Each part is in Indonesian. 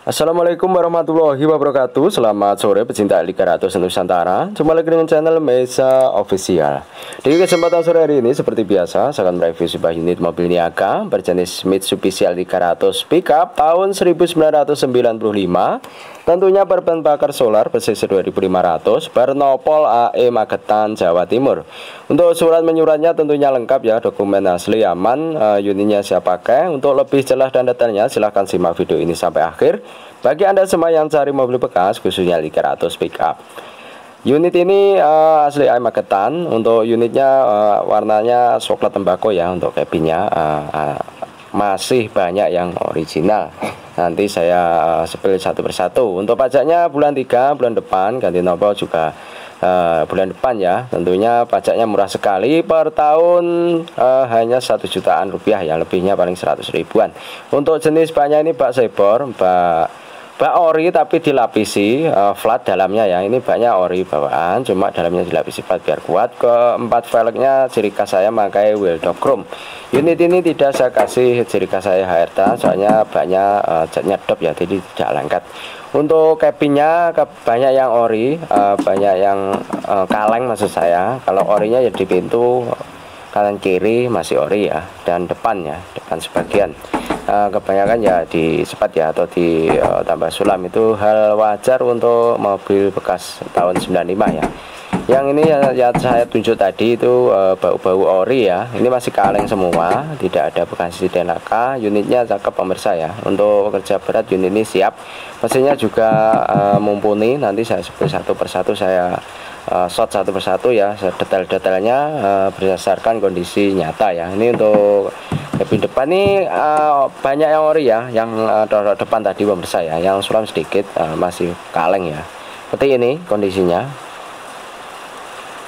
Assalamualaikum warahmatullahi wabarakatuh. Selamat sore pecinta L300 Nusantara. Jumpa lagi dengan channel Meysha Official. Di kesempatan sore hari ini seperti biasa saya akan mereview sebuah unit mobil niaga berjenis Mitsubishi L300 pickup tahun 1995, tentunya berbahan bakar solar bersisi 2500, bernopol AE Magetan, Jawa Timur. Untuk surat menyuratnya tentunya lengkap ya, dokumen asli aman, unitnya saya pakai. Untuk lebih jelas dan detailnya silahkan simak video ini sampai akhir. Bagi Anda semua yang cari mobil bekas khususnya L300 pickup, unit ini asli AE Magetan. Untuk unitnya warnanya coklat tembakau ya. Untuk cabinnya masih banyak yang original. Nanti saya sepil satu persatu. Untuk pajaknya bulan 3 bulan depan, ganti nombor juga bulan depan ya. Tentunya pajaknya murah sekali, per tahun hanya 1 jutaan rupiah ya, lebihnya paling 100 ribuan. Untuk jenis banyak ini bak sebor, bak ori tapi dilapisi flat dalamnya ya. Ini banyak ori bawaan, cuma dalamnya dilapisi flat biar kuat. Keempat velgnya ciri khas saya memakai wheel dog chrome. Unit ini tidak saya kasih ciri khas saya HRT, soalnya banyak catnya dop ya, jadi tidak lengket. Untuk cabinnya banyak yang ori, banyak yang kaleng maksud saya. Kalau orinya ya di pintu kanan kiri masih ori ya, dan depan ya, depan sebagian. Kebanyakan ya di sepat ya, atau di tambah sulam. Itu hal wajar untuk mobil bekas tahun 95 ya. Yang ini yang saya tunjuk tadi itu bau-bau ori ya. Ini masih kaleng semua, tidak ada bekas denaka. Unitnya cakep pemirsa ya. Untuk kerja berat unit ini siap. Mesinnya juga mumpuni. Nanti saya sebut satu persatu, saya shot satu persatu ya, detail-detailnya berdasarkan kondisi nyata ya. Ini untuk cabin depan nih banyak yang ori ya, yang depan tadi pemirsa ya, yang suram sedikit masih kaleng ya. Seperti ini kondisinya.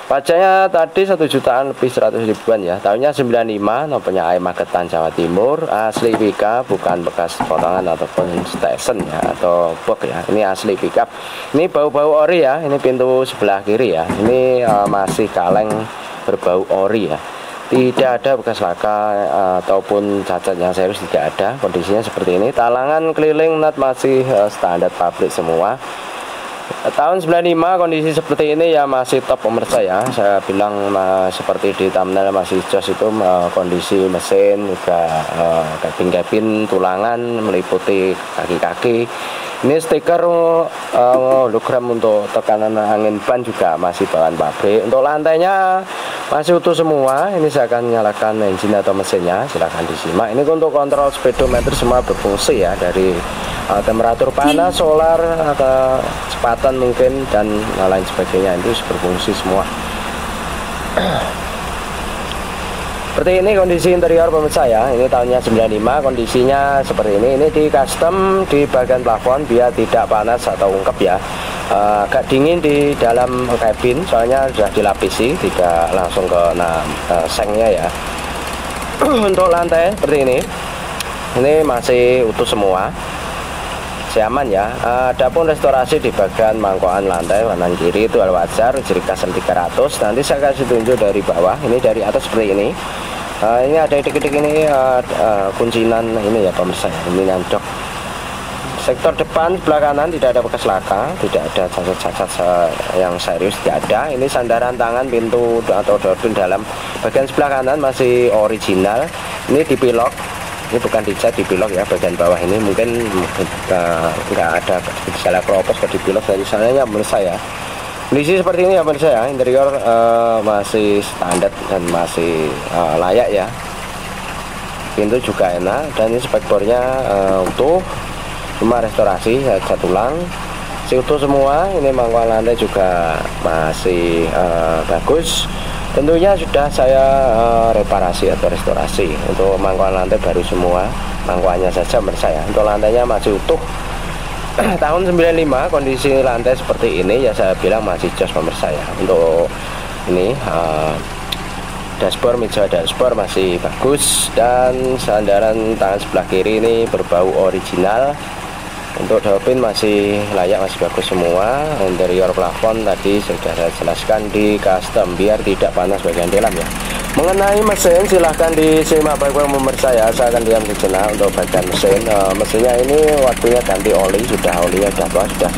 Pajaknya tadi 1 jutaan lebih 100 ribuan ya. Tahunnya 95, nomornya AE Magetan, Jawa Timur. Asli pickup, bukan bekas potongan ataupun station ya, atau box ya. Ini asli pickup. Ini bau-bau ori ya. Ini pintu sebelah kiri ya. Ini masih kaleng berbau ori ya. Tidak ada bekas laka ataupun cacat yang serius, tidak ada. Kondisinya seperti ini. Talangan keliling nat masih standar pabrik semua. Tahun 95 kondisi seperti ini ya, masih top pemirsa ya. Saya bilang seperti di thumbnail masih jos itu. Kondisi mesin juga, cabin-cabin, tulangan, meliputi kaki-kaki. Ini stiker hologram untuk tekanan angin ban juga masih bawaan pabrik. Untuk lantainya masih utuh semua. Ini saya akan nyalakan engine atau mesinnya, silahkan disimak. Ini untuk kontrol speedometer semua berfungsi ya, dari temperatur panas, solar, kecepatan mungkin, dan lain sebagainya. Itu berfungsi semua. Seperti ini kondisi interior pemirsa ya. Ini tahunnya 95, kondisinya seperti ini. Ini di custom di bagian plafon biar tidak panas atau ungkep ya. Agak dingin di dalam kabin, soalnya sudah dilapisi, tidak langsung kena sengnya ya. Untuk lantai seperti ini. Ini masih utuh semua, aman ya. Adapun restorasi di bagian mangkoan lantai kanan kiri itu hal wajar, ciri khas 300. Nanti saya kasih tunjuk dari bawah. Ini dari atas seperti ini. Ini ada titik-titik ini kuncinan ini ya pemirsa. Ini nancok. Sektor depan sebelah kanan tidak ada bekas laka, tidak ada cacat-cacat yang serius, tidak ada. Ini sandaran tangan pintu atau dodun dalam bagian sebelah kanan masih original. Ini dipilok. Ini bukan dicat, dipilok ya. Bagian bawah ini mungkin nggak ada misalnya kropos ke dipilok dari sananya menurut saya. Kondisi seperti ini ya menurut saya. Interior masih standar dan masih layak ya. Pintu juga enak, dan ini spekbornya utuh, cuma restorasi cat tulang. Si utuh semua. Ini mangkuan lantai juga masih bagus. Tentunya sudah saya reparasi atau restorasi. Untuk mangkuan lantai baru semua, mangkuannya saja bersih ya. Untuk lantainya masih utuh. Tahun 95 kondisi lantai seperti ini ya, saya bilang masih jos pemirsa ya. Untuk ini dashboard, meja dashboard masih bagus, dan sandaran tangan sebelah kiri ini berbau original. Untuk dopin masih layak, masih bagus semua. Interior plafon tadi sudah saya jelaskan di custom biar tidak panas bagian dalam ya. Mengenai mesin, silahkan disimak baik-baik pemirsa ya. Saya akan diam sejenak untuk bagian mesin. Mesinnya ini waktunya ganti oli, sudah olinya jatuh, sudah.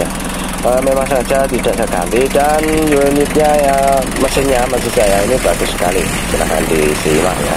Memang saja tidak saya ganti, dan unitnya ya, mesinnya maksud saya ini bagus sekali, silahkan disimak ya.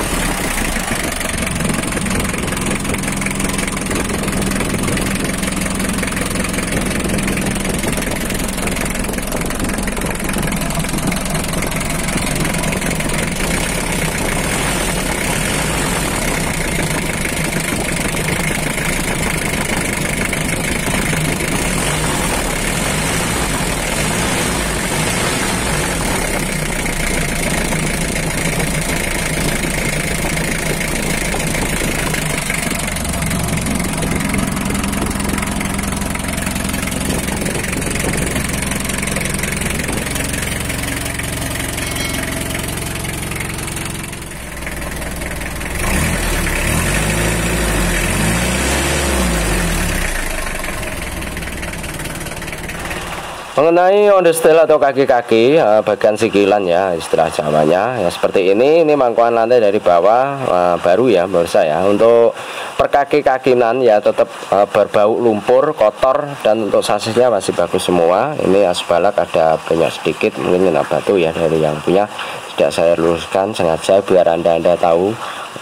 Mengenai ondestel atau kaki-kaki bagian sikilan ya, istilah Jawanya ya, seperti ini mangkuan lantai dari bawah baru ya pemirsa ya. Untuk perkaki-kakinan ya tetap berbau lumpur kotor, dan untuk sasisnya masih bagus semua. Ini asbalak ada banyak sedikit, mungkin kena batu ya dari yang punya, tidak saya luruskan sengaja biar anda tahu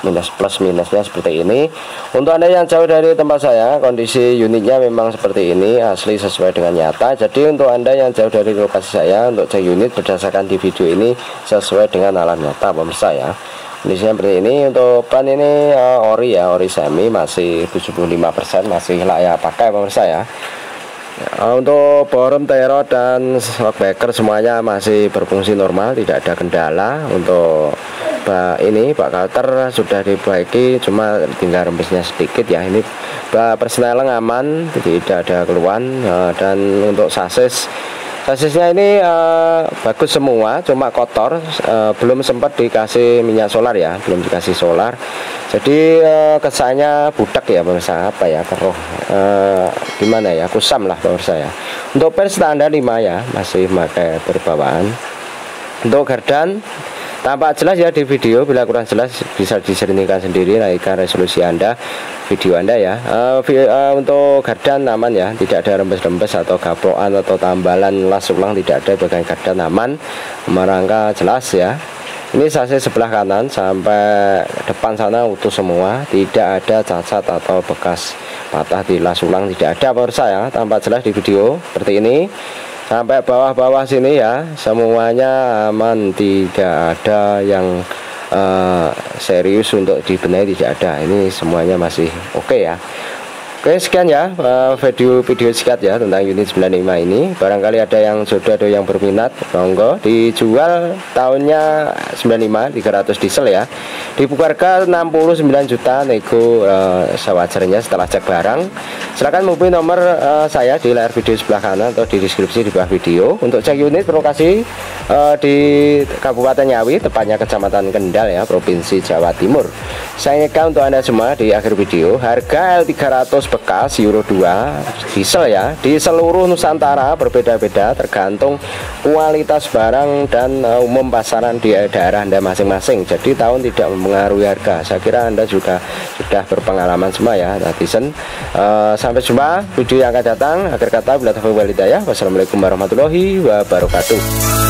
minus plus minusnya seperti ini. Untuk anda yang jauh dari tempat saya, kondisi unitnya memang seperti ini, asli sesuai dengan nyata. Jadi untuk anda yang jauh dari lokasi saya, untuk cek unit berdasarkan di video ini sesuai dengan alam nyata pemirsa ya. Kondisinya seperti ini. Untuk ban ini ori ya, ori semi, masih 75% masih layak pakai pemirsa ya. Untuk borom, tero, dan shockbreaker semuanya masih berfungsi normal, tidak ada kendala. Untuk bak ini, bak kalter sudah diperbaiki, cuma tinggal remesnya sedikit ya. Ini bak persneleng aman, tidak ada keluhan. Dan untuk sasisnya ini bagus semua, cuma kotor, belum sempat dikasih minyak solar ya, belum dikasih solar. Jadi kesannya budak ya pemirsa, apa ya, keruh, gimana ya, kusam lah pemirsa ya. Untuk per standar 5 ya, masih pakai perbawaan. Untuk gardan tampak jelas ya di video, bila kurang jelas bisa disernihkan sendiri, naikkan resolusi anda, video anda ya. Untuk gardan aman ya, tidak ada rembes-rembes atau gaplokan atau tambalan las ulang, tidak ada. Bagian gardan aman, merangka jelas ya. Ini sasis sebelah kanan sampai depan sana utuh semua, tidak ada cacat atau bekas patah di las ulang, tidak ada pemirsa ya. Tampak jelas di video seperti ini, sampai bawah-bawah sini ya, semuanya aman, tidak ada yang serius untuk dibenahi, tidak ada. Ini semuanya masih oke ya. Oke, sekian ya video singkat ya tentang unit 95 ini. Barangkali ada yang jodoh, ada yang berminat, monggo. Dijual tahunnya 95, 300 diesel ya. Dibuka harga 69 juta, nego sewajarnya setelah cek barang. Silakan hubungi nomor saya di layar video sebelah kanan atau di deskripsi di bawah video. Untuk cek unit berlokasi di Kabupaten Ngawi, tepatnya Kecamatan Kendal ya, Provinsi Jawa Timur. Saya ingatkan untuk anda semua di akhir video, harga L300 bekas Euro 2 diesel ya di seluruh Nusantara berbeda-beda, tergantung kualitas barang dan umum pasaran di daerah anda masing-masing. Jadi tahun tidak mempengaruhi harga. Saya kira anda juga sudah berpengalaman semua ya netizen. Sampai jumpa video yang akan datang. Akhir kata, bila taufiq walhidayah, wassalamualaikum warahmatullahi wabarakatuh.